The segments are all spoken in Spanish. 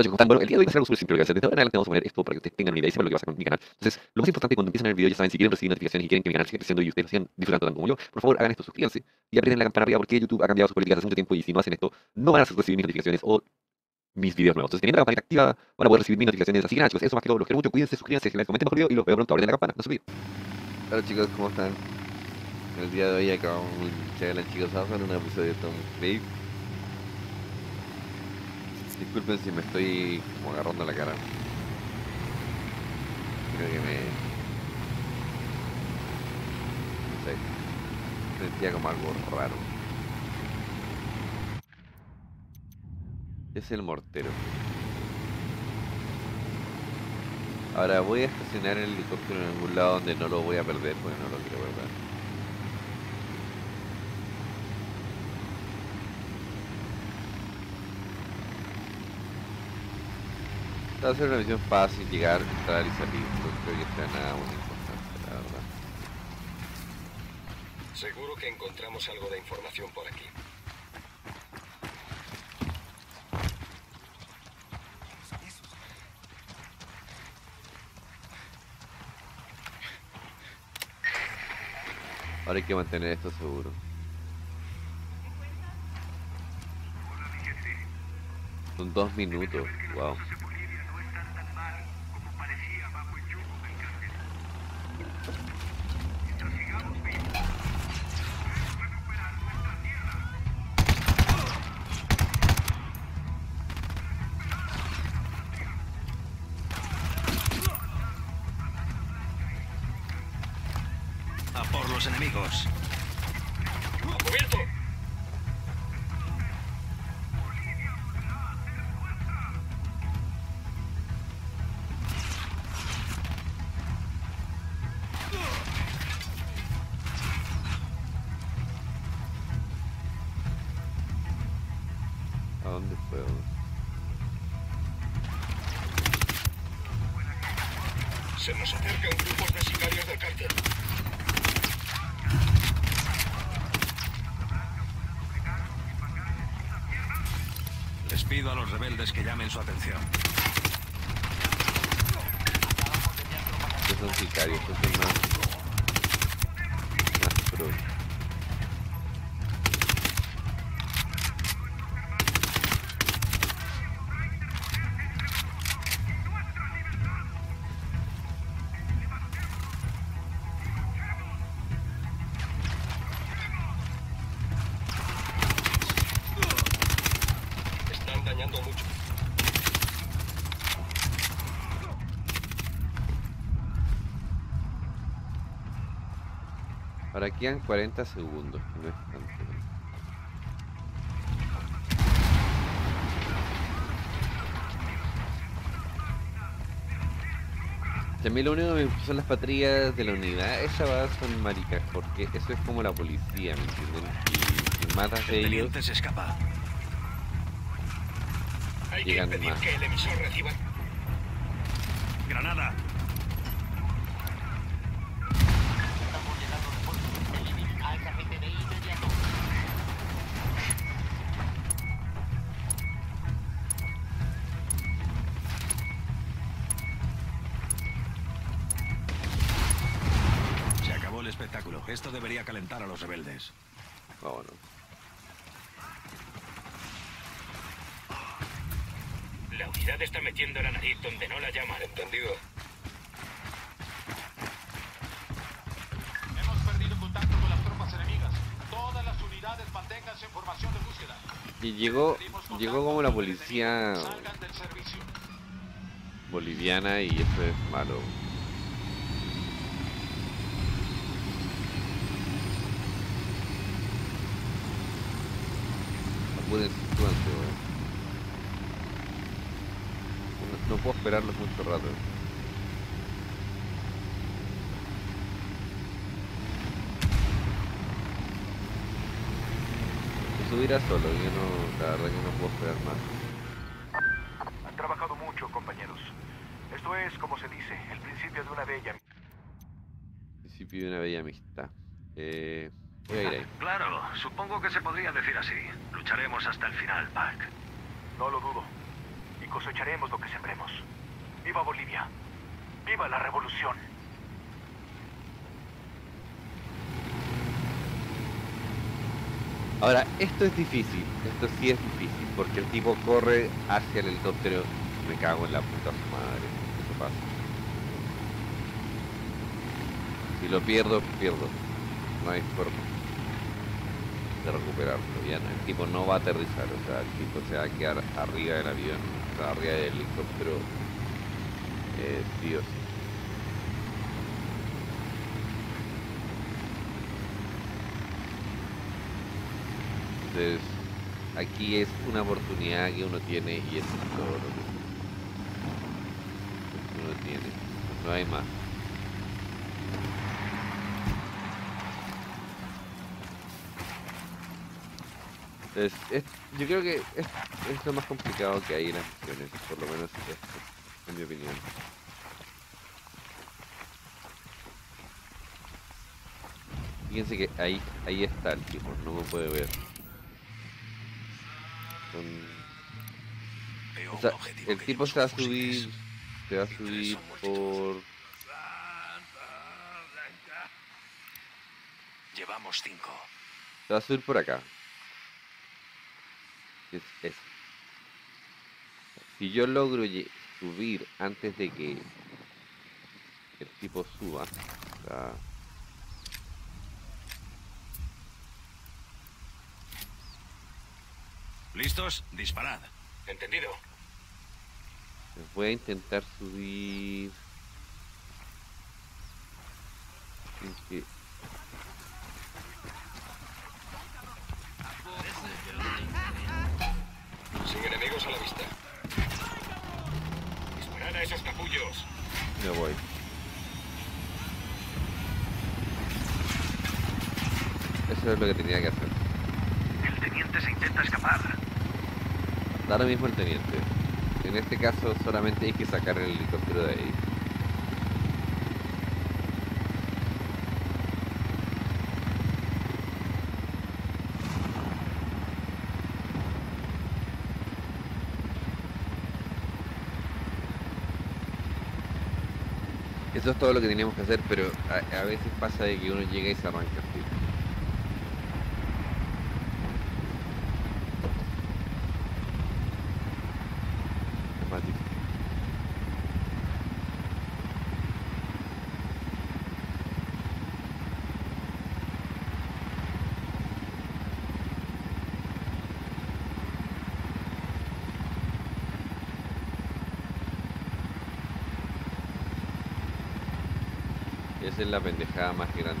Oye, como tal, bueno, el día de hoy va a ser algo súper simple, gracias. Desde ahora en adelante vamos a poner esto para que ustedes tengan una idea y sepan lo que va a hacer con mi canal. Entonces, lo más importante cuando empiezan el video, ya saben, si quieren recibir notificaciones y quieren que mi canal siga creciendo y ustedes lo sigan disfrutando tanto como yo, por favor hagan esto, suscríbanse y aprieten la campana arriba porque YouTube ha cambiado sus políticas hace mucho tiempo y si no hacen esto, no van a recibir mis notificaciones o mis videos nuevos. Entonces, teniendo la campanita activa, van a poder recibir mis notificaciones. Así que nada, chicos, eso más que todo, los quiero mucho, cuídense, suscríbanse, comenten mejor video y los veo pronto, aprieten la campana, no se olviden. Hola chicos, ¿cómo están? El día de hoy acabamos de la chicos en un episodio de Tom Clancy's. Disculpen si me estoy como agarrando la cara. Creo que me... no sé. Sentía como algo raro. Es el mortero. Ahora voy a estacionar el helicóptero en algún lado donde no lo voy a perder porque no lo quiero perder. Va a ser una misión fácil, llegar, entrar y salir, no creo que sea nada muy importante, la verdad. Seguro que encontramos algo de información por aquí. Ahora hay que mantener esto seguro. Son 2 minutos, wow. Enemigos. ¡A cubierto! ¿A dónde fue? Se nos acercan grupos de sicarios del cártel. Pido a los rebeldes que llamen su atención. Estos son sicarios, estos son más pros. Ahora quedan 40 segundos, no es tanto. También lo único que me son las patrullas de la unidad, esa va son maricas, porque eso es como la policía, ¿me entienden? Y matas de ellos. Se escapa. Hay que impedir que el emisor reciba. Granada. Espectáculo. Esto debería calentar a los rebeldes. Oh, no. La unidad está metiendo la nariz donde no la llaman, ¿entendido? Hemos perdido contacto con las tropas enemigas. Todas las unidades manténganse en formación de búsqueda. Y llegó como la policía boliviana y eso es malo. No puedo esperarlos mucho rato. Subirá solo, yo no, la verdad que no puedo esperar más. Han trabajado mucho, compañeros. Esto es, como se dice, el principio de una bella amistad. Principio de una bella amistad. Claro, supongo que se podría decir así. Lucharemos hasta el final, Park. No lo dudo. Y cosecharemos lo que sembremos. ¡Viva Bolivia! ¡Viva la revolución! Ahora, esto es difícil. Esto sí es difícil, porque el tipo corre hacia el helicóptero. Me cago en la puta su madre. Eso pasa. Si lo pierdo, pierdo. No hay forma de recuperarlo. Ya no, el tipo no va a aterrizar. O sea, el tipo se va a quedar arriba del avión, o sea, arriba del helicóptero. Sí o sí. Entonces, aquí es una oportunidad que uno tiene y es todo lo que uno tiene. No hay más. Entonces, yo creo que es lo más complicado que hay en las misiones, por lo menos esto, en mi opinión. Fíjense que ahí está el tipo, no me puede ver. O sea, el tipo se va a subir por... Llevamos 5. Se va a subir por acá. Es. Si yo logro subir antes de que el tipo suba, o sea, ¿listos? Disparad. Entendido. Voy a intentar subir. Okay. Sin enemigos a la vista. Disparad a esos capullos. Me voy. Eso es lo que tenía que hacer. El teniente se intenta escapar. Da lo mismo el teniente. En este caso solamente hay que sacar el helicóptero de ahí. Eso es todo lo que teníamos que hacer, pero a veces pasa de que uno llega y se arranca así. Es la pendejada más grande.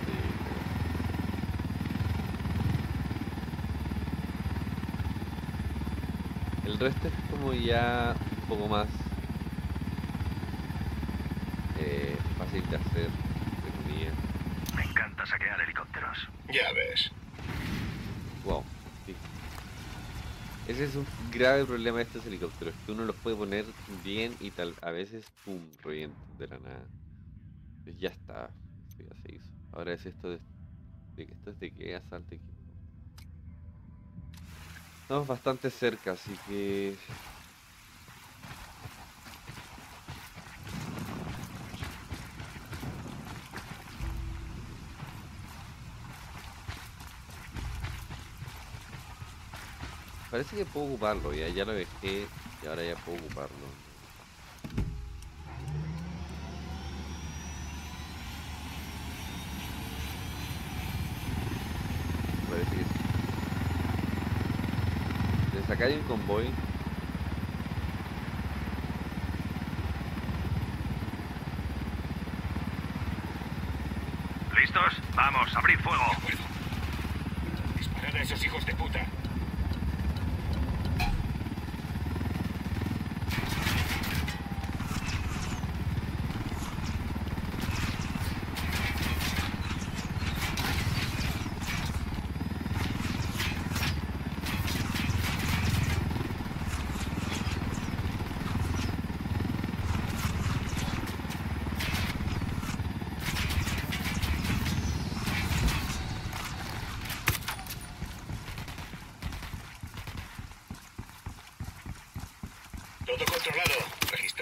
El resto es como ya un poco más fácil de hacer, tenía. Me encanta saquear helicópteros. Ya ves. Wow, sí. Ese es un grave problema de estos helicópteros, que uno los puede poner bien y tal, a veces pum, revienta de la nada. Ya está, ya se hizo. Ahora es esto de que asalte equipo. Estamos bastante cerca, así que... Parece que puedo ocuparlo, ya lo dejé y ahora ya puedo ocuparlo. Acá hay un convoy. ¿Listos? Vamos, abrid fuego. De acuerdo. Disparad a esos hijos de puta.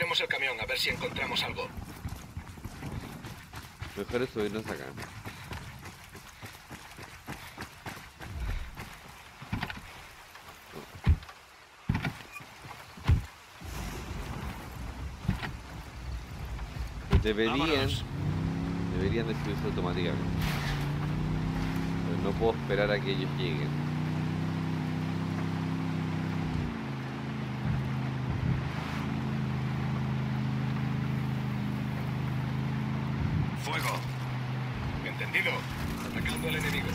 Busquemos el camión a ver si encontramos algo. Mejor es subirnos acá. Pues deberían de subirse automáticamente. Pero no puedo esperar a que ellos lleguen. Atacando al enemigo.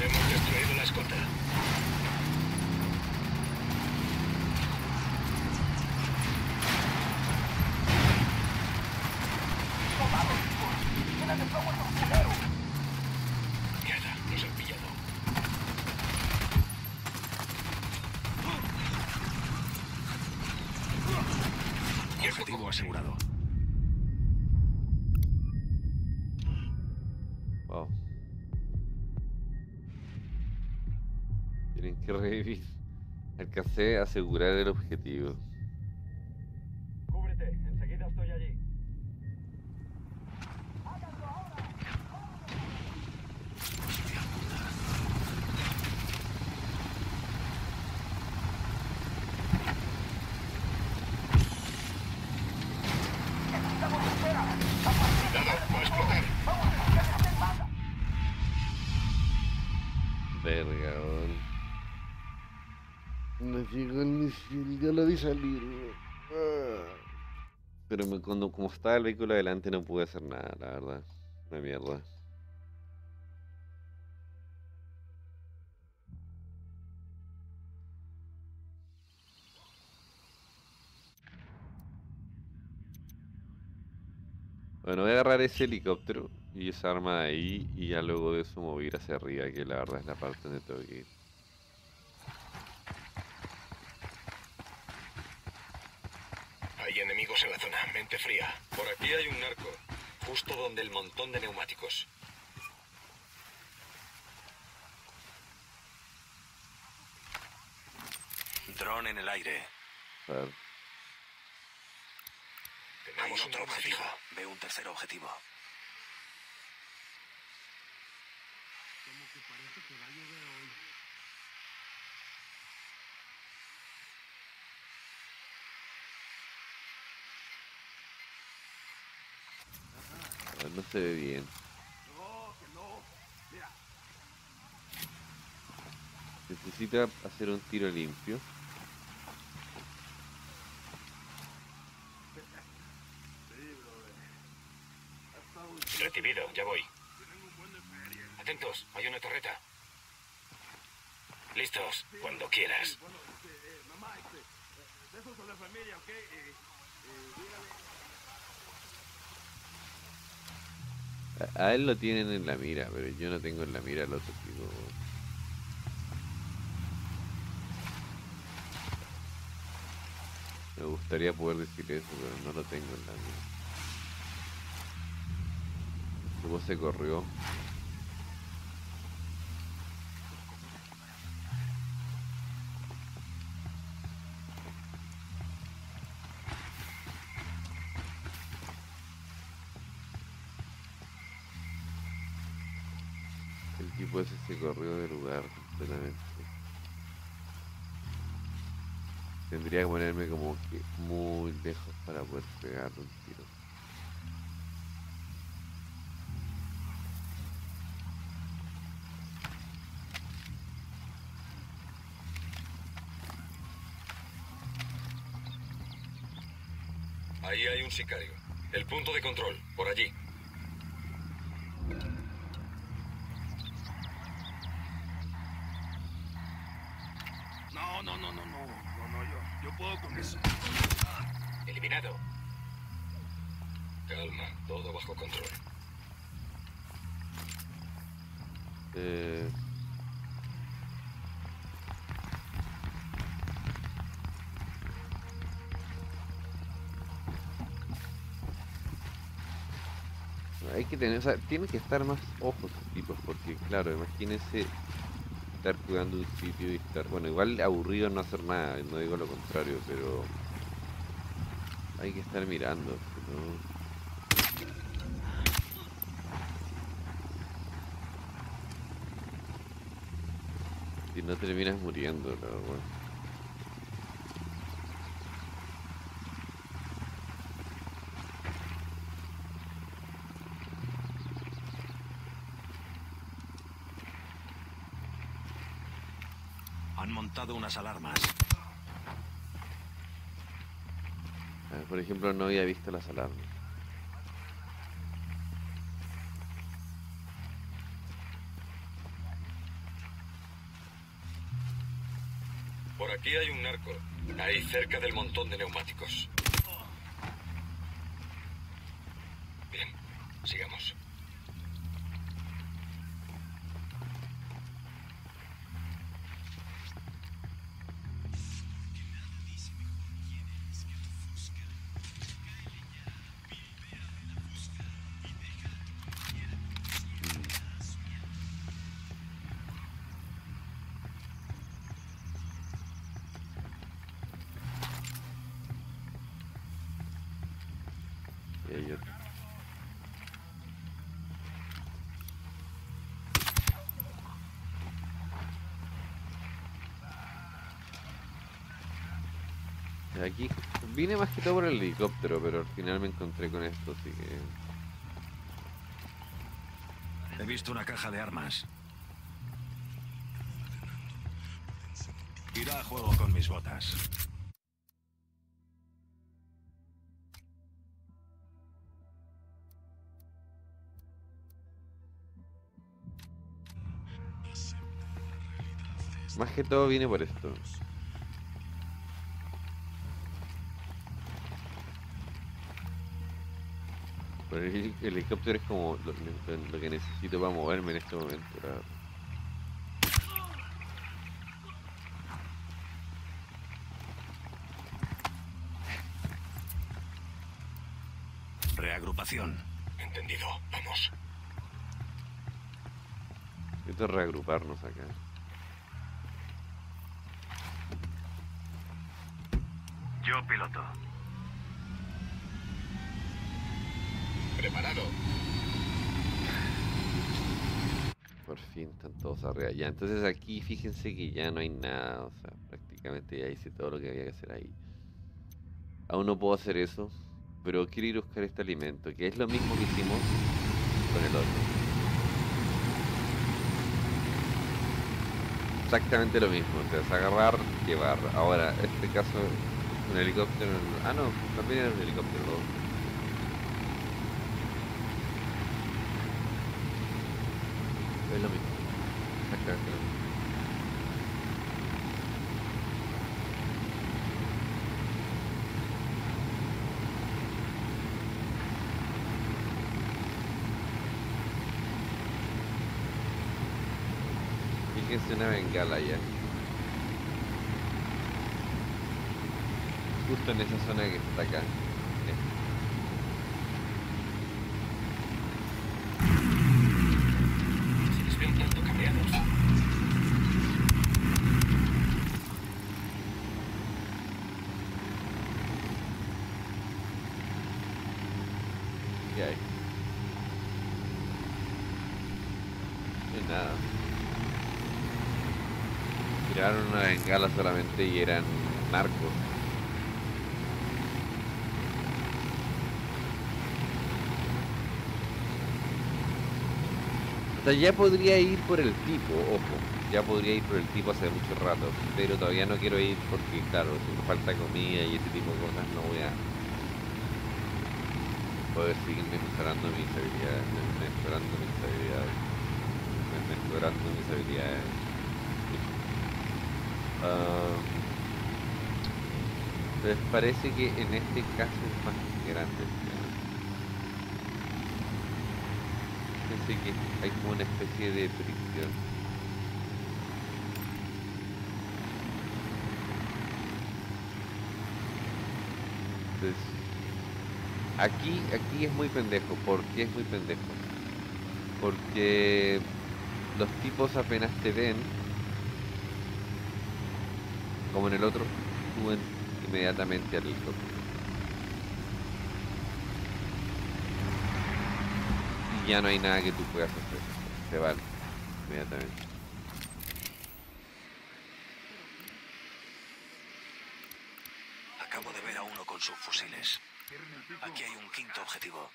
Hemos destruido la escolta. Asegurado. Wow. Tienen que revivir. Alcancé a asegurar el objetivo. Cúbrete, enseguida estoy allí. ¡Háganlo ahora! ¡Hostia puta! Vergaón. No llegó el misil, ya lo vi salir. Pero como estaba el vehículo adelante no pude hacer nada, la verdad. Una mierda. Bueno, voy a agarrar ese helicóptero y esa arma de ahí, y ya luego de eso mover hacia arriba, que la verdad es la parte donde tengo que ir. Hay enemigos en la zona, mente fría. Por aquí hay un narco, justo donde el montón de neumáticos. Dron en el aire. Vale. Tenemos otro objetivo. Veo un tercer objetivo. Como que parece que va a llover hoy. No se ve bien. No, que no. Mira. Necesita hacer un tiro limpio. Recibido, ya voy. Atentos, hay una torreta. Listos, cuando quieras. A él lo tienen en la mira, pero yo no tengo en la mira al otro tipo. Me gustaría poder decir eso, pero no lo tengo en la mira. Luego se corrió. El tipo ese se corrió del lugar completamente. Tendría que ponerme como que muy lejos para poder pegar un tiro. Ahí hay un sicario. El punto de control, por allí. No, yo puedo con eso. Eliminado. Calma, todo bajo control. hay que tener, o sea, tienen que estar más ojos tipos, porque claro, imagínense estar jugando un sitio y estar, bueno, igual aburrido no hacer nada, no digo lo contrario, pero hay que estar mirando, ¿no? Y no terminas muriendo, la verdad. Han montado unas alarmas. Por ejemplo, no había visto las alarmas. Aquí hay un narco, ahí cerca del montón de neumáticos. Bien, sigamos. Aquí vine más que todo por el helicóptero, pero al final me encontré con esto, así que... He visto una caja de armas. Irá a juego con mis botas. Más que todo vine por esto. Pero el helicóptero es como lo que necesito para moverme en este momento. Reagrupación. Entendido, vamos. Esto es reagruparnos acá. Yo piloto. Preparado. Por fin están todos arriba ya. Entonces aquí fíjense que ya no hay nada. O sea, prácticamente ya hice todo lo que había que hacer ahí. Aún no puedo hacer eso, pero quiero ir a buscar este alimento, que es lo mismo que hicimos con el otro. Exactamente lo mismo. O sea, es agarrar, llevar. Ahora, en este caso, un helicóptero. Ah no, también era un helicóptero. Es lo mismo. Exactamente lo mismo. Fíjense una bengala ya. Justo en esa zona que está acá. Bengala solamente y eran narcos. O sea, ya podría ir por el tipo, ojo, ya podría ir por el tipo hace mucho rato, pero todavía no quiero ir porque claro, si me falta comida y ese tipo de cosas no voy a poder seguir mejorando mis habilidades, Entonces parece que en este caso es más grande, ¿no? Pensé que hay como una especie de fricción. Entonces Aquí es muy pendejo. ¿Por qué es muy pendejo? Porque los tipos apenas te ven, como en el otro, suben inmediatamente al helicóptero. Y ya no hay nada que tú puedas hacer. Se van inmediatamente. Acabo de ver a uno con sus fusiles. Aquí hay un quinto objetivo.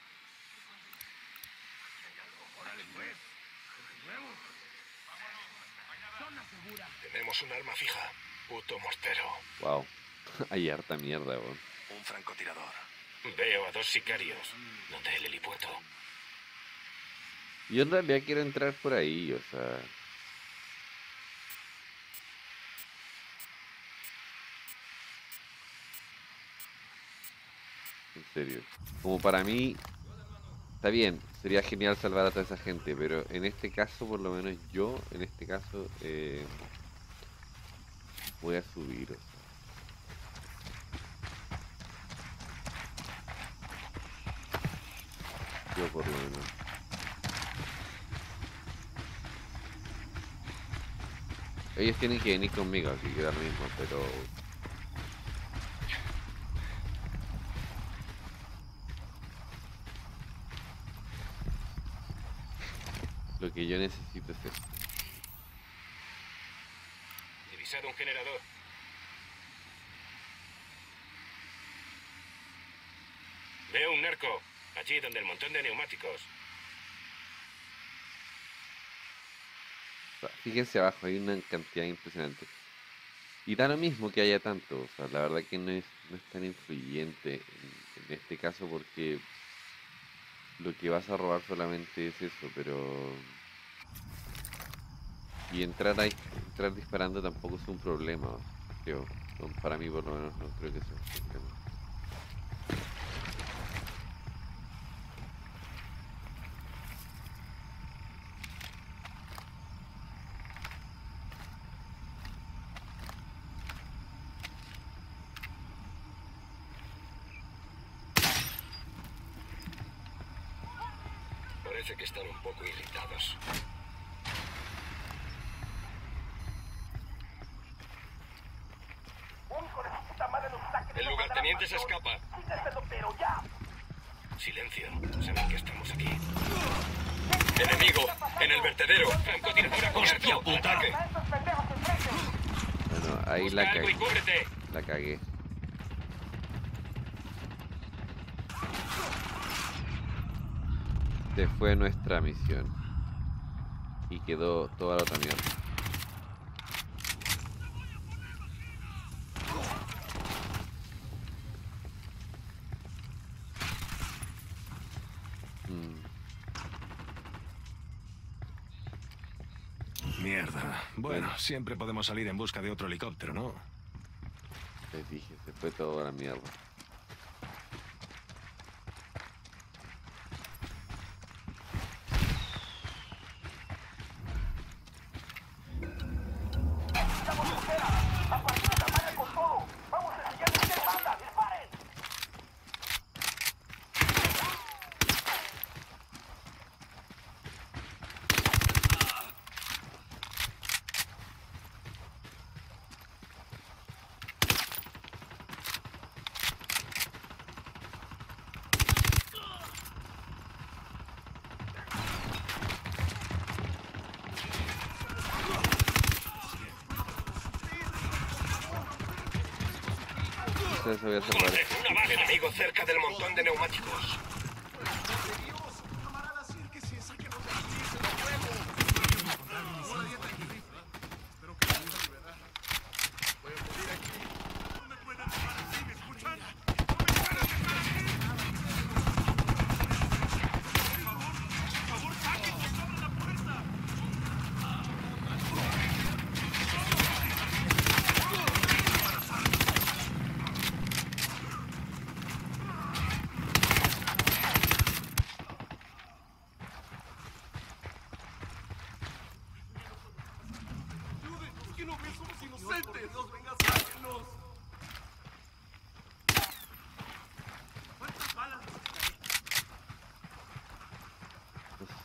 Tenemos un arma fija. Puto mortero. Wow. Hay harta mierda, bro. Un francotirador. Veo a dos sicarios. Donde el helipuerto. Yo en realidad quiero entrar por ahí, o sea... En serio. Como para mí... Está bien, sería genial salvar a toda esa gente, pero en este caso, por lo menos yo, en este caso... voy a subir, o sea. Yo por lo menos. Ellos tienen que venir conmigo, así que da lo mismo, pero... Lo que yo necesito es esto. Un generador. Veo un narco, allí donde el montón de neumáticos. Fíjense abajo, hay una cantidad impresionante. Y da lo mismo que haya tanto, o sea, la verdad que no es tan influyente en este caso porque lo que vas a robar solamente es eso, pero... Y entrar disparando tampoco es un problema, creo. Para mí, por lo menos, no creo que sea un problema. Parece que están un poco irritados. Se escapa. Silencio, saben que estamos aquí. Enemigo, en el vertedero. Francotirador cubierto. Ataque. Bueno, ahí la cagué. La cagué. Se fue nuestra misión. Y quedó toda la otra mierda. Bueno, siempre podemos salir en busca de otro helicóptero, ¿no? Les dije, se fue toda la mierda. Voy a salvar. Una base enemigo cerca del montón de neumáticos.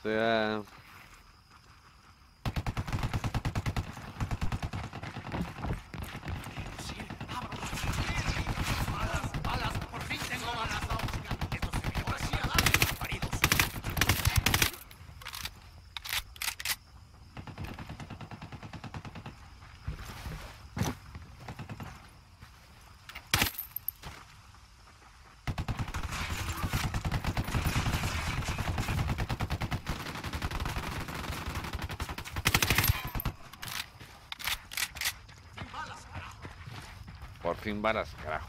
sea... Por fin balas, carajo.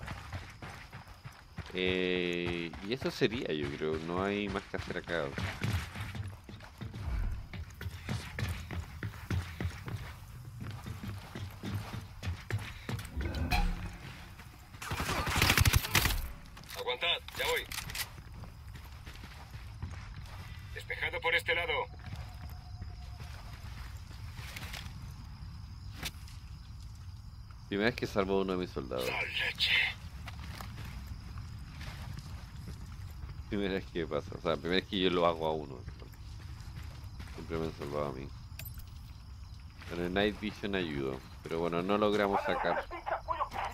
Y eso sería, yo creo. No hay más que hacer acá. Aguantad, ya voy. Despejado por este lado. Primera vez que salvo a uno de mis soldados. Primera vez que pasa, o sea, primera vez que yo lo hago a uno. Siempre me han salvado a mí. Bueno, el Night Vision ayudó, pero bueno, no logramos sacar.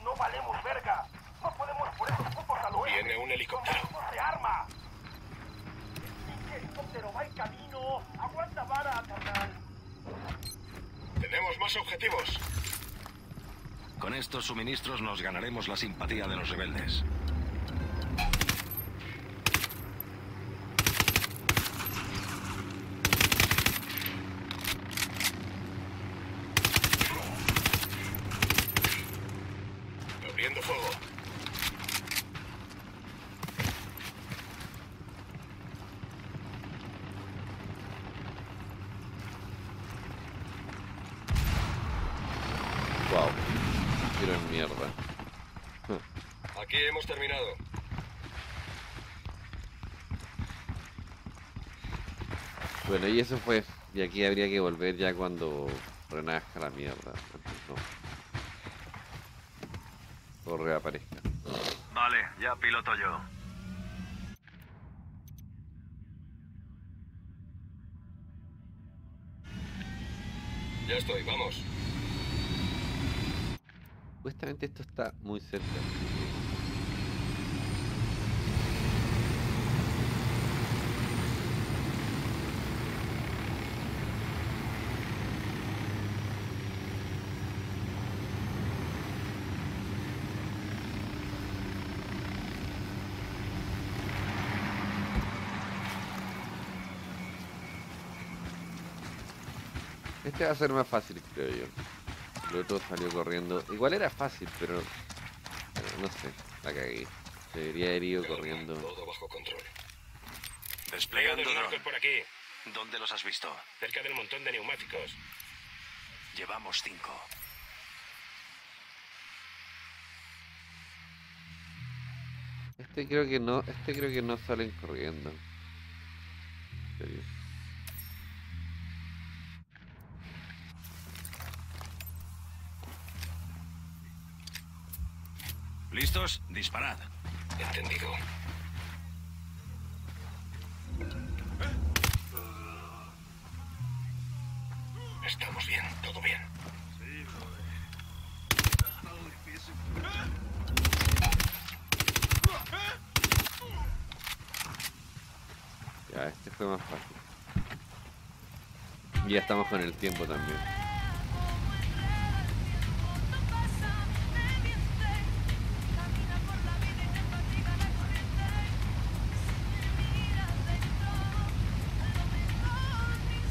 No valemos verga. No podemos por esos copos a lo viene un helicóptero. De arma. El helicóptero va en camino. Aguanta vara, carnal. Tenemos más objetivos. Con estos suministros nos ganaremos la simpatía de los rebeldes. Abriendo fuego. Wow. En mierda. Aquí hemos terminado. Bueno, y eso fue. Y aquí habría que volver ya cuando renazca la mierda. No. O reaparezca. Vale, ya piloto yo. Ya estoy, vamos. Justamente esto está muy cerca. Este va a ser más fácil, creo yo. El otro salió corriendo. Igual era fácil, pero... no sé, la cagué. Se debería haber ido corriendo. Todo bajo control. Desplegando dron. Por aquí. ¿Dónde los has visto? Cerca del montón de neumáticos. Llevamos 5. Este creo que no salen corriendo. En serio. ¿Listos? Disparad. Entendido. Estamos bien, todo bien. Sí, joder. Está difícil. Ya, este fue más fácil. Ya estamos con el tiempo también.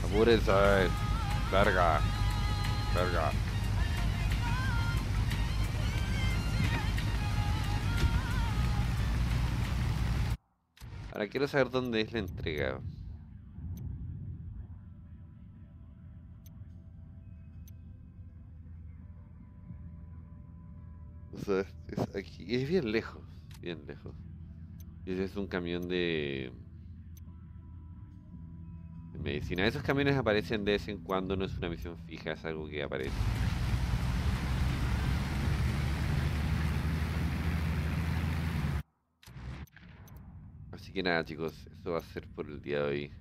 Apúrense, verga, verga. Ahora quiero saber dónde es la entrega. O sea, es aquí, es bien lejos, bien lejos. Y ese es un camión de... medicina. Esos camiones aparecen de vez en cuando, no es una misión fija, es algo que aparece. Así que nada, chicos, eso va a ser por el día de hoy.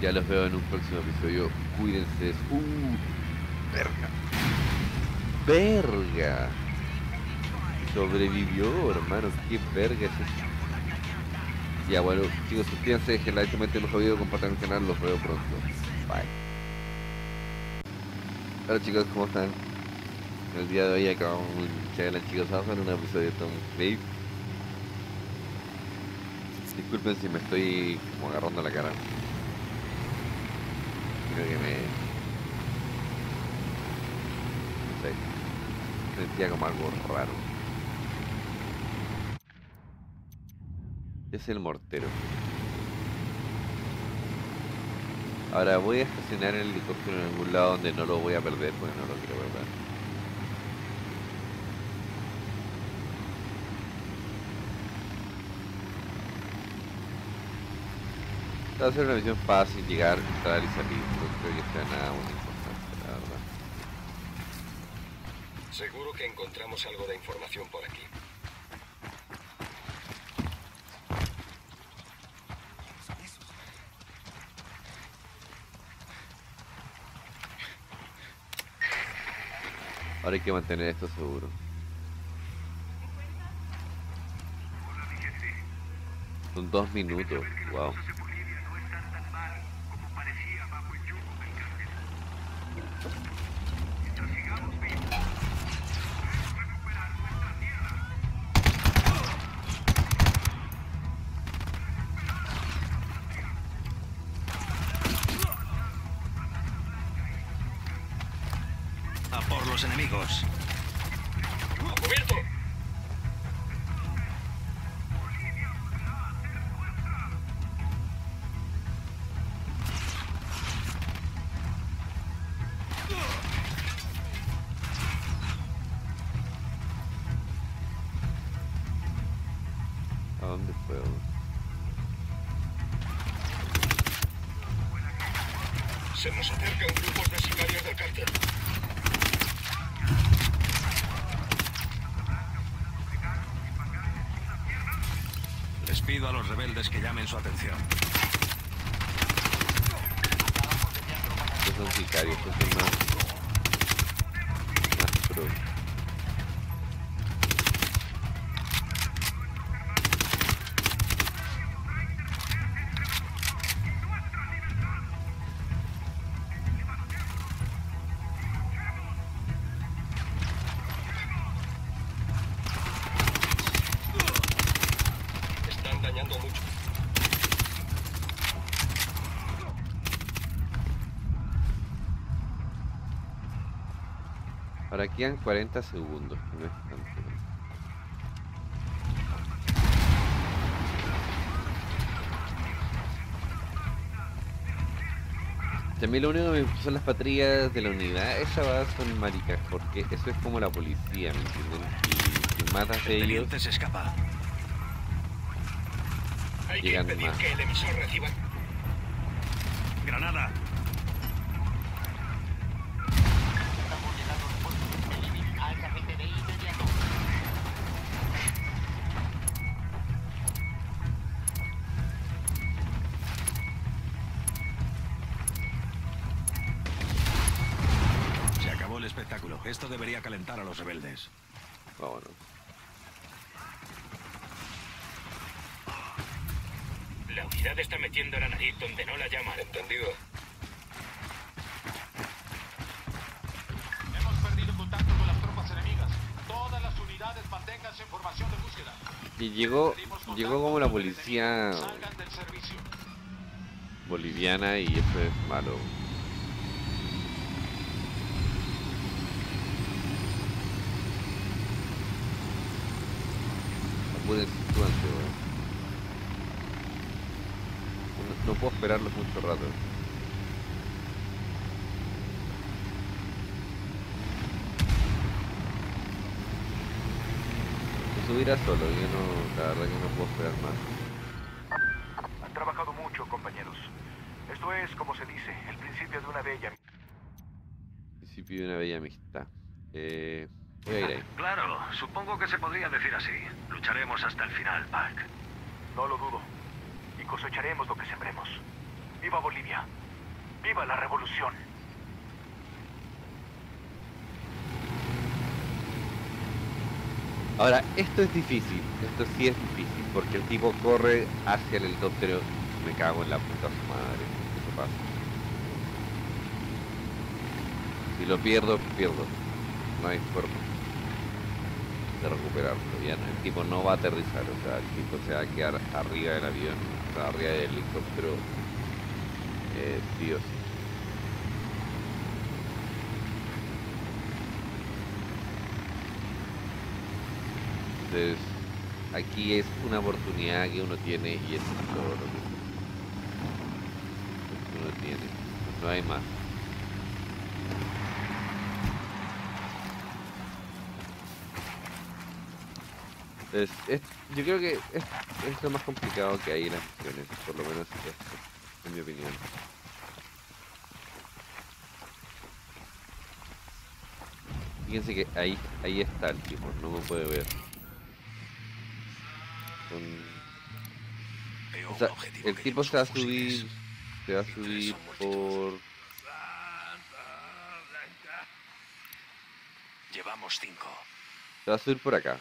Ya los veo en un próximo episodio. Cuídense. Verga. Verga. Sobrevivió, hermanos. Qué verga es eso. Ya, bueno, chicos, suscríbanse, dejen like, comenten los videos, compartan el canal, los veo pronto. Bye. Hola chicos, ¿cómo están? El día de hoy acabamos de las chicas en un episodio de Tom Clancy's. Disculpen si me estoy como agarrando la cara. Creo que no sé. Sentía como algo raro. Es el mortero. Ahora voy a estacionar el helicóptero en algún lado donde no lo voy a perder, porque no lo quiero perder. Va a ser una misión fácil, llegar, entrar y salir, no creo que sea nada muy importante, la verdad. Seguro que encontramos algo de información por aquí. Ahora hay que mantener esto seguro. Son 2 minutos, wow. Enemigos. ¡Cubierto! ¿A dónde fue? Se nos acercan grupos de sicarios del cártel. Pido a los rebeldes que llamen su atención. Estos son sicarios, estos son más pro. Ahora quedan 40 segundos, no es tanto. También lo único que me son las patrullas de la unidad, esa va son maricas, porque eso es como la policía, ¿me entienden? Y si matas a ellos, llegan más. Granada. Espectáculo. Esto debería calentar a los rebeldes. Vámonos. La unidad está metiendo la nariz donde no la llaman. ¿Entendido? Hemos perdido contacto con las tropas enemigas. Todas las unidades manténganse en formación de búsqueda. Y llegó como la policía boliviana y eso es malo. No puedo esperarlos mucho rato. Subirá solo, yo no, la verdad que no puedo esperar más. Han trabajado mucho, compañeros. Esto es, como se dice, el principio de una bella amistad. Principio de una bella amistad. Claro, supongo que se podría decir así. Lucharemos hasta el final, Park. No lo dudo. Y cosecharemos lo que sembremos. ¡Viva Bolivia! ¡Viva la revolución! Ahora, esto es difícil. Esto sí es difícil, porque el tipo corre hacia el helicóptero. Me cago en la puta su madre. Eso pasa. Si lo pierdo, pierdo. No hay forma de recuperarlo. Ya no, el tipo no va a aterrizar. O sea, el tipo se va a quedar arriba del avión, o sea, arriba del helicóptero. Dios. Entonces, aquí es una oportunidad que uno tiene y eso es todo lo que uno tiene. No hay más. Entonces, yo creo que es lo más complicado que hay en las misiones, por lo menos esto. En mi opinión. Fíjense que ahí está el tipo, no me puede ver. O sea, el tipo se va a subir por... Llevamos 5. Se va a subir por acá.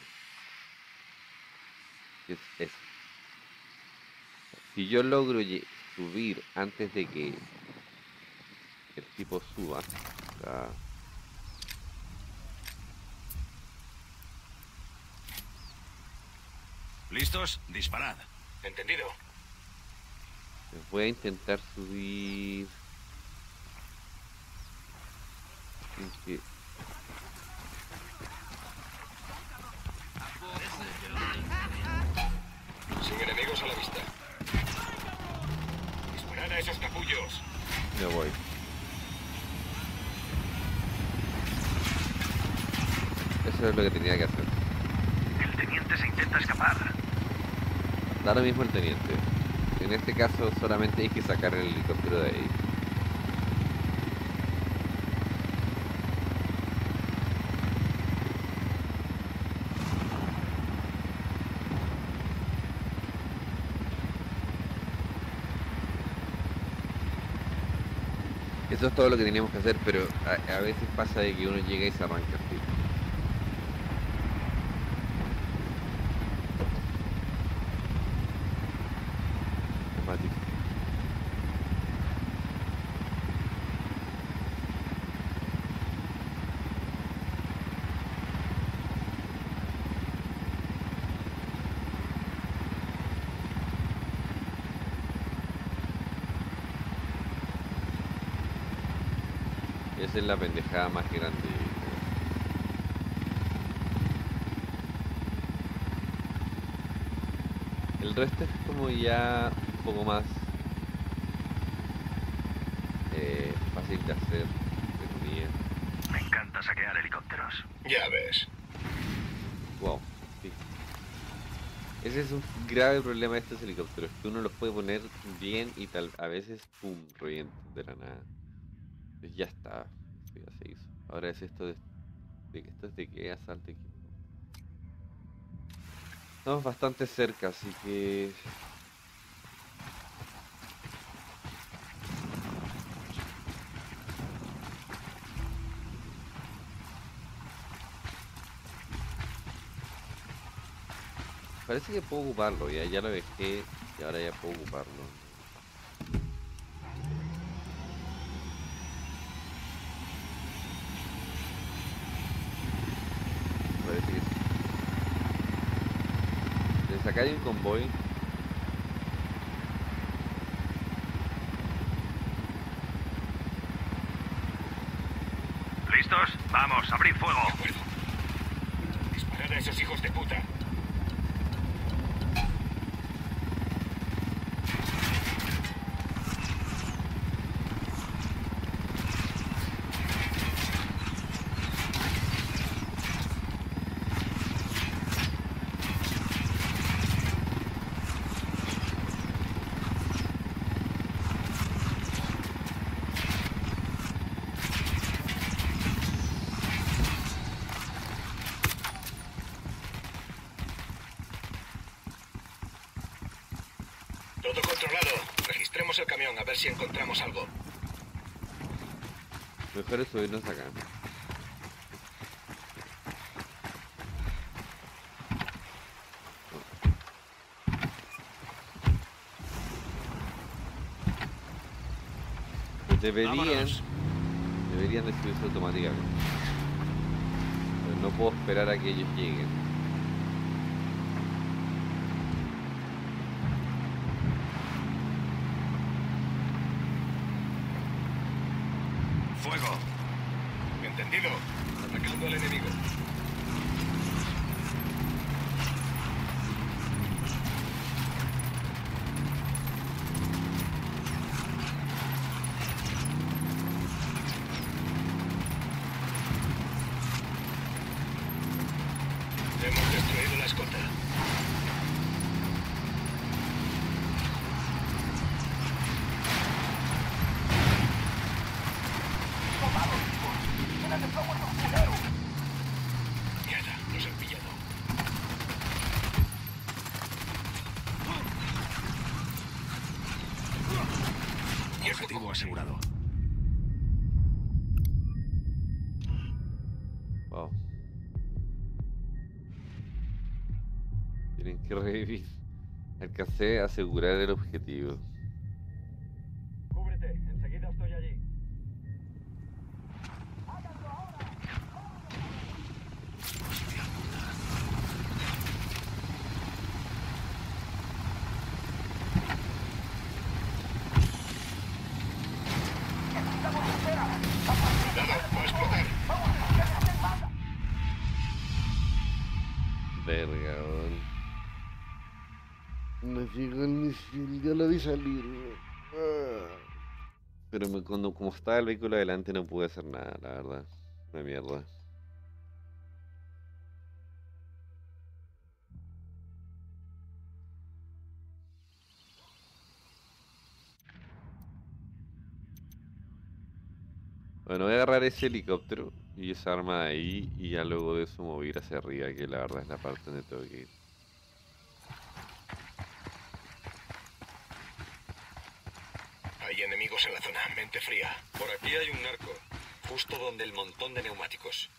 Es eso. Si yo logro subir antes de que el tipo suba, o sea, listos, disparad. Entendido. Voy a intentar subir. Sin enemigos a la vista. A esos capullos. Me voy. Eso es lo que tenía que hacer. El teniente se intenta escapar. Da lo mismo el teniente. En este caso solamente hay que sacar el helicóptero de ahí. Eso es todo lo que teníamos que hacer, pero a veces pasa de que uno llega y se arranca el tipo. Es la pendejada más grande. El resto es como ya un poco más fácil de hacer. Me encanta saquear helicópteros. Ya ves. Wow, sí. Ese es un grave problema de estos helicópteros, que uno los puede poner bien y tal, a veces pum, revienta de la nada. Pues ya está. Ya se hizo. Ahora es esto de que asalte equipo. Estamos bastante cerca, así que... Parece que puedo ocuparlo, ya lo dejé y ahora ya puedo ocuparlo. Acá hay un convoy. ¿Listos? Vamos, abrid fuego. De acuerdo. Disparad a esos hijos de puta. Busquemos el camión a ver si encontramos algo. Mejor es subirnos acá. Pues deberían de subirse automáticamente. Pero no puedo esperar a que ellos lleguen. Atacando al enemigo. Hemos destruido la escolta. Asegurado. Wow. Tienen que revivir. Alcancé a asegurar el objetivo. Cúbrete, enseguida estoy allí. ¡Háganlo ahora! Hostia puta. Verga, no llegó el misil, ya lo vi salir. Pero como estaba el vehículo adelante no pude hacer nada, la verdad. Una mierda. Bueno, voy a agarrar ese helicóptero y esa arma de ahí, y ya luego de eso mover hacia arriba, que la verdad es la parte donde tengo que ir. Hay enemigos en la zona, mente fría. Por aquí hay un narco, justo donde el montón de neumáticos.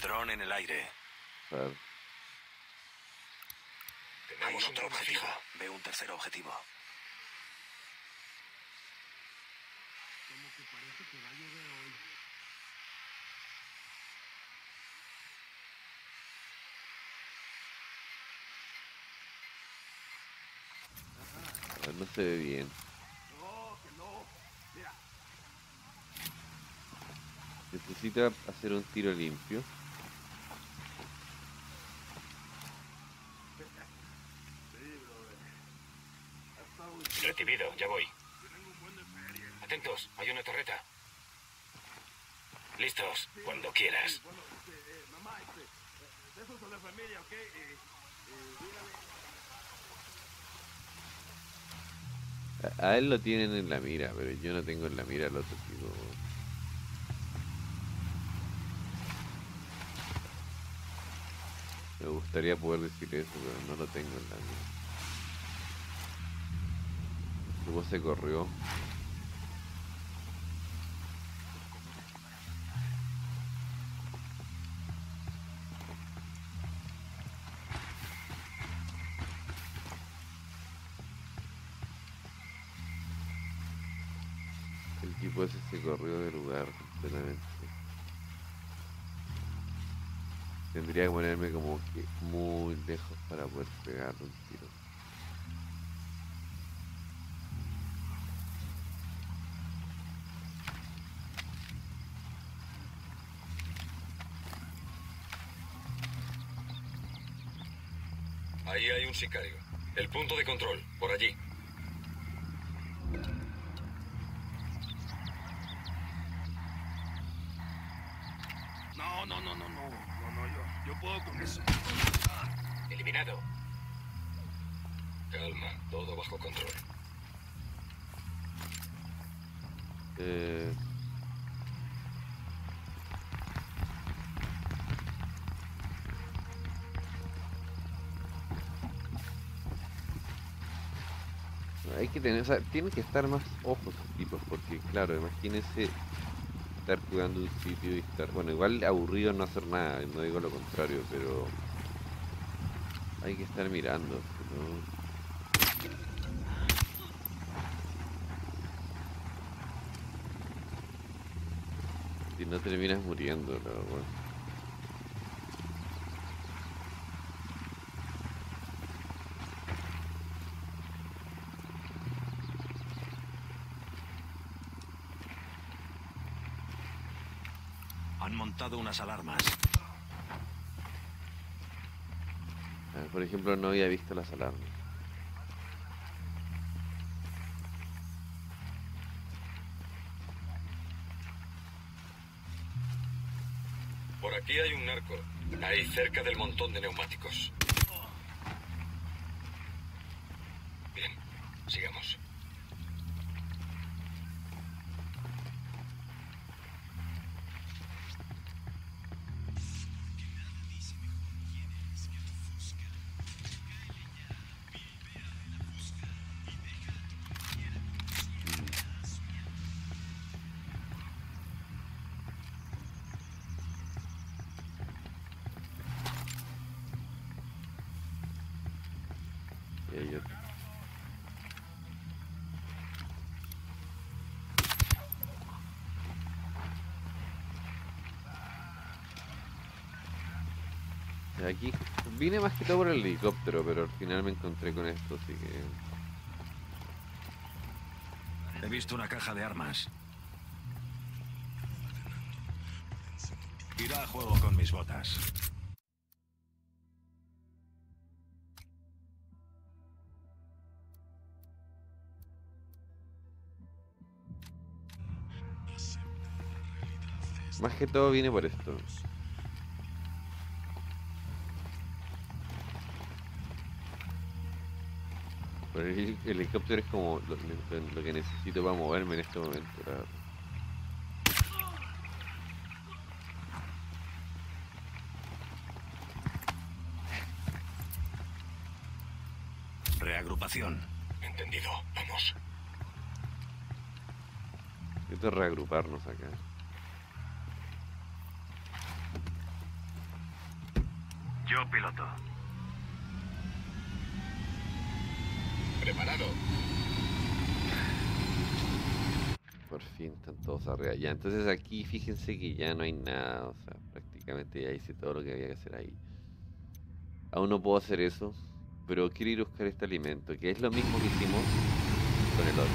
Dron en el aire. Vale. Tenemos otro objetivo. Veo un tercer objetivo. Como que parece que va a llover hoy. A ver, no se ve bien. No, que no. Mira. Necesita hacer un tiro limpio. Recibido, ya voy. Atentos, hay una torreta. Listos, cuando quieras. Mamá, de esos son la familia, ¿ok? Dígame. A él lo tienen en la mira, pero yo no tengo en la mira al otro tipo. Me gustaría poder decir eso, pero no lo tengo en la mira. Luego se corrió. El tipo ese se corrió del lugar completamente. Tendría que ponerme como que muy lejos para poder pegar un tiro. Ahí hay un sicario. El punto de control, por allí. No, yo puedo con eso. Eliminado. Calma, todo bajo control. hay que tener, o sea, tienen que estar más ojos tipos, porque claro, imagínense estar jugando un sitio y estar, bueno, igual aburrido no hacer nada, no digo lo contrario, pero hay que estar mirando, ¿no? Si no terminas muriendo, la verdad. Han montado unas alarmas. Por ejemplo, no había visto las alarmas. Por aquí hay un narco, ahí cerca del montón de neumáticos. Bien, sigamos. Aquí vine más que todo por el helicóptero, pero al final me encontré con esto, así que... He visto una caja de armas. Irá a juego con mis botas. Más que todo vine por esto. Pero el helicóptero es como lo que necesito para moverme en este momento. Claro. Reagrupación. Entendido, vamos. Esto es reagruparnos acá. Yo piloto. Preparado. Por fin están todos arriba. Ya, entonces aquí fíjense que ya no hay nada. O sea, prácticamente ya hice todo lo que había que hacer ahí. Aún no puedo hacer eso, pero quiero ir a buscar este alimento, que es lo mismo que hicimos con el otro.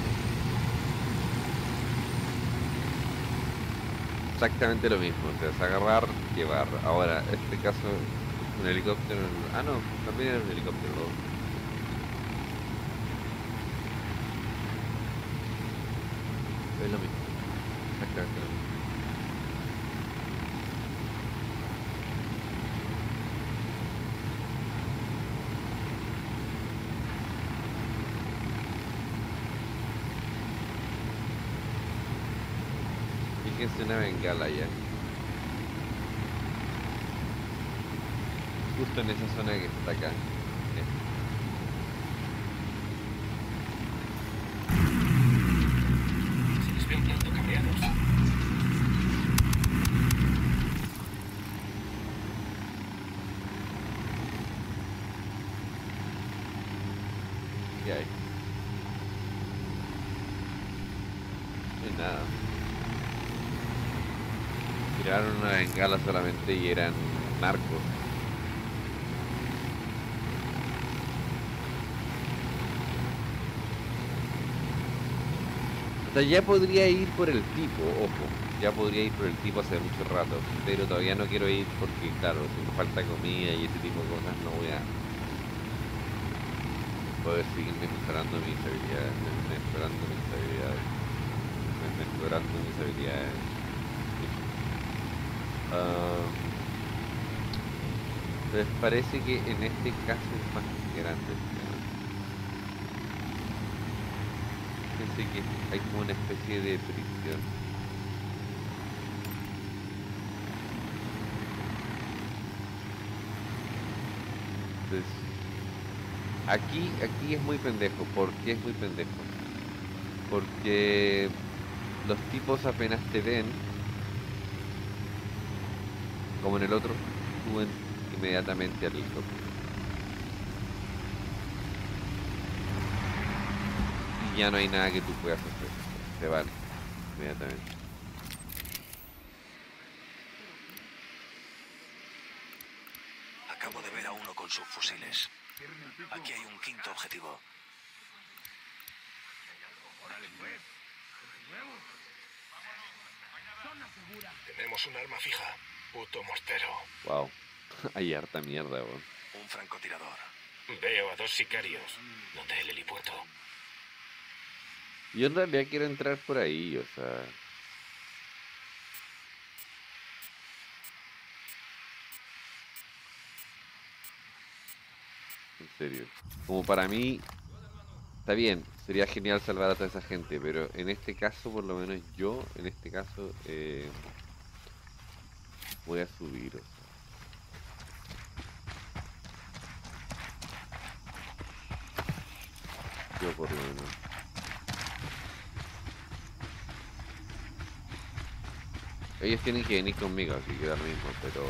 Exactamente lo mismo. O sea, es agarrar, llevar. Ahora, en este caso, un helicóptero. Ah, no, también era un helicóptero. Es lo mismo, exactamente lo mismo. Fíjense una bengala ya. Justo en esa zona que está acá. Tiraron una bengala solamente y eran narcos. O sea, ya podría ir por el tipo, ojo, ya podría ir por el tipo hace mucho rato, pero todavía no quiero ir porque, claro, si me falta comida y ese tipo de cosas no voy a poder seguir mejorando mis habilidades, mejorando mis habilidades. Pues parece que en este caso es más grande. Fíjense que hay como una especie de prisión. Entonces, Aquí es muy pendejo. ¿Por qué es muy pendejo? Porque los tipos apenas te ven, como en el otro, suben inmediatamente al helicóptero. Y ya no hay nada que tú puedas hacer. Te van inmediatamente. Acabo de ver a uno con sus fusiles. Aquí hay un quinto objetivo. Tenemos un arma fija. Puto mortero. Wow. Hay harta mierda, weón. Un francotirador. Veo a dos sicarios. ¿Dónde es el helipuerto? Yo en realidad quiero entrar por ahí, o sea... En serio. Como para mí... Está bien, sería genial salvar a toda esa gente, pero en este caso, por lo menos yo, en este caso, voy a subir, o sea. Yo por lo menos. Ellos tienen que venir conmigo, así que da lo mismo, pero...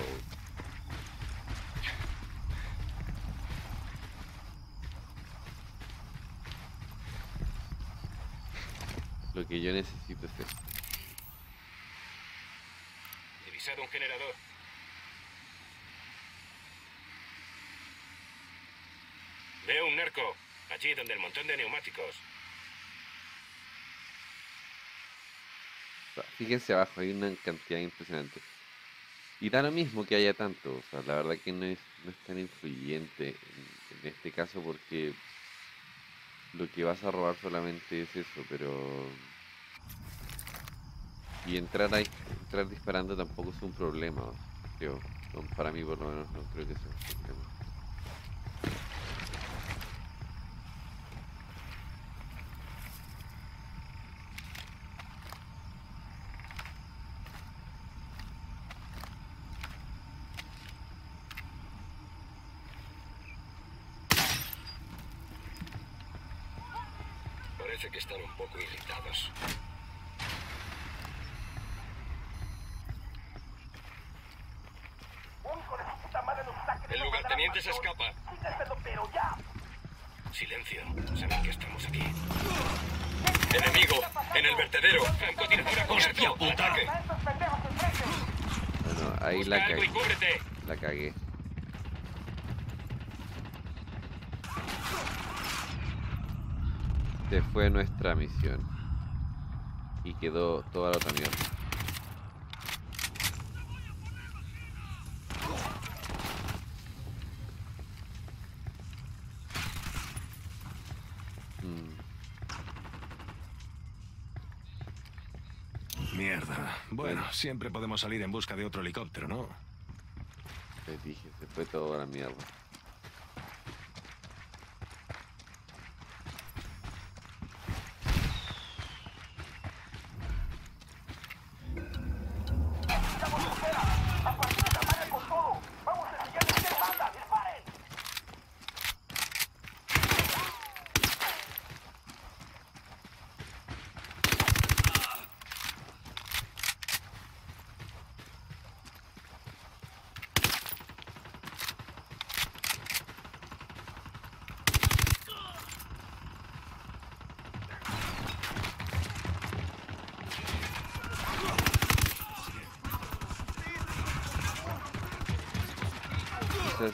Lo que yo necesito es esto. Divisar un generador. Veo un narco, allí donde el montón de neumáticos. Fíjense abajo, hay una cantidad impresionante. Y da lo mismo que haya tanto, o sea, la verdad que no es tan influyente en este caso porque... Lo que vas a robar solamente es eso, pero... Y entrar disparando tampoco es un problema, creo. No, para mí por lo menos no creo que sea un problema. Parece que están un poco irritados. El lugarteniente se escapa. Silencio, saben que estamos aquí. Enemigo, en el vertedero. Francotiradora con el ataque. Bueno, ahí la cagué. La cagué. Fue nuestra misión y quedó toda la otra mierda. Mierda. Bueno, siempre podemos salir en busca de otro helicóptero, ¿no? Les dije, se fue toda la mierda.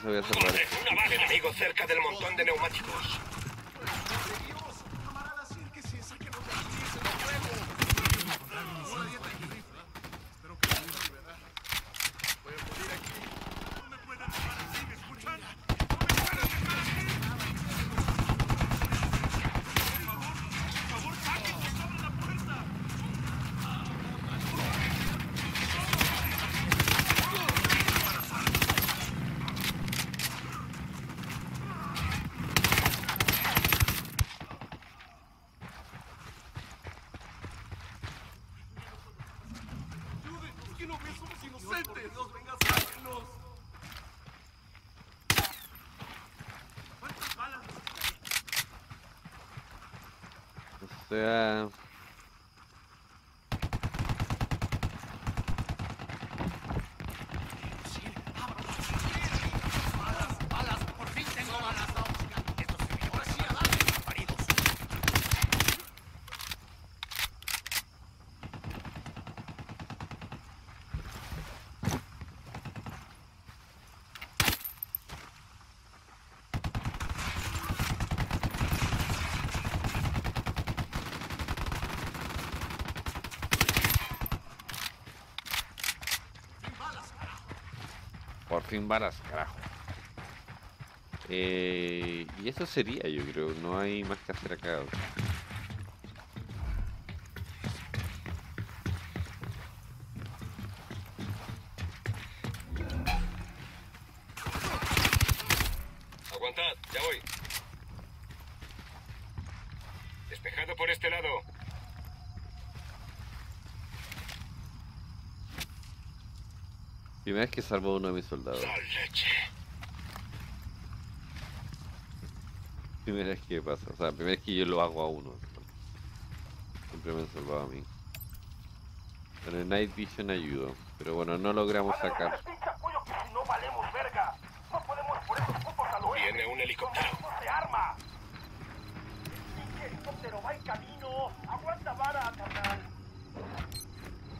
Voy a cerrar. Una bala enemigo cerca del montón de neumáticos. ¡Cuántas balas! sea... Por fin balas, carajo. Y eso sería, yo creo. No hay más que hacer acá. Aguantad, ya voy. Despejado por este lado. Primera vez que salvo a uno de mis soldados. Primera vez que pasa, o sea, primera vez que yo lo hago a uno. Siempre me han salvado a mí. Bueno, el Night Vision ayudó, pero bueno, no logramos sacar. Viene un helicóptero.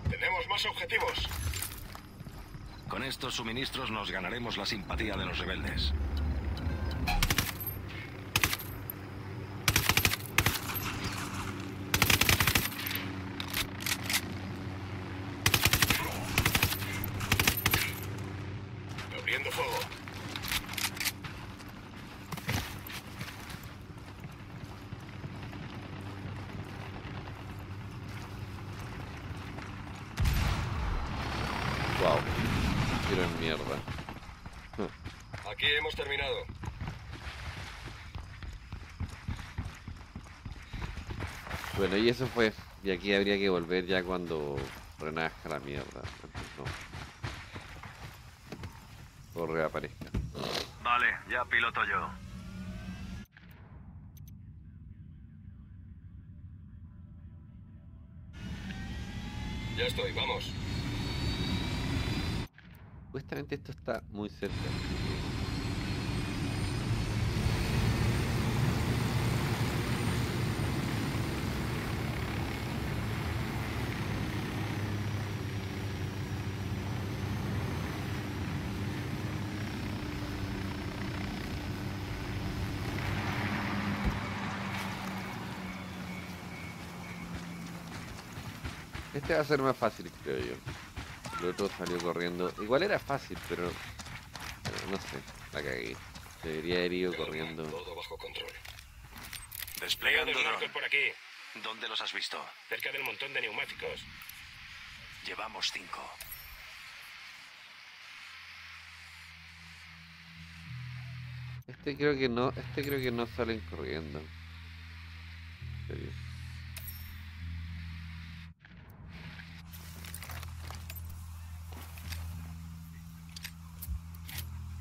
Tenemos más objetivos. Con estos suministros nos ganaremos la simpatía de los rebeldes. Abriendo fuego. Wow. Tiro en mierda. Aquí hemos terminado. Bueno, y eso fue. Y aquí habría que volver ya cuando renazca la mierda. No. O reaparezca. Vale, ya piloto yo. Ya estoy, vamos. Justamente esto está muy cerca. Este va a ser más fácil, creo yo. El otro salió corriendo. Igual era fácil, pero... no sé, la cagué. Se debería haber ido corriendo. Todo bajo control. Desplegando marcos por aquí. ¿Dónde los has visto? Cerca del montón de neumáticos. Llevamos 5. Este creo que no salen corriendo. En serio.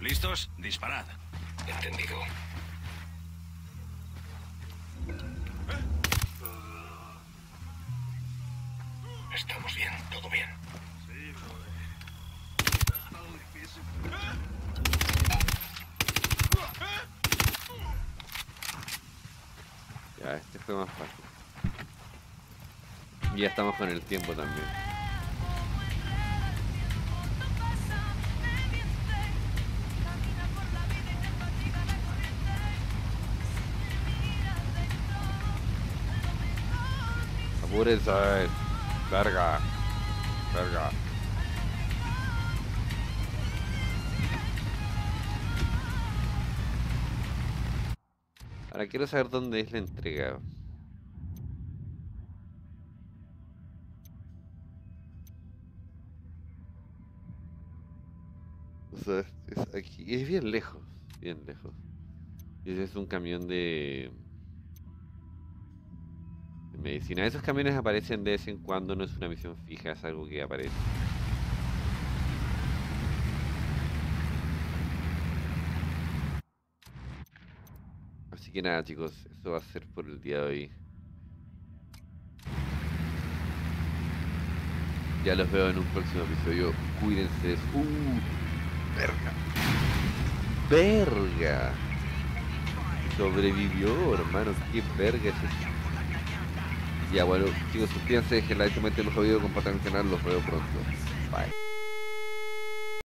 ¿Listos? Disparad. Entendido. Estamos bien, todo bien. Sí, ya, este fue más fácil. Y ya estamos con el tiempo también. Esa es verga. Ahora quiero saber dónde es la entrega. O sea, es aquí, es bien lejos, bien lejos. Y ese es un camión de medicina. Esos camiones aparecen de vez en cuando, no es una misión fija, es algo que aparece. Así que nada, chicos, eso va a ser por el día de hoy. Ya los veo en un próximo episodio. Cuídense. Verga. Sobrevivió, hermanos. Qué verga es esto. Ya bueno, chicos, suscríbanse, dejen like, comenten los videos, compartan el canal. Los veo pronto. Bye.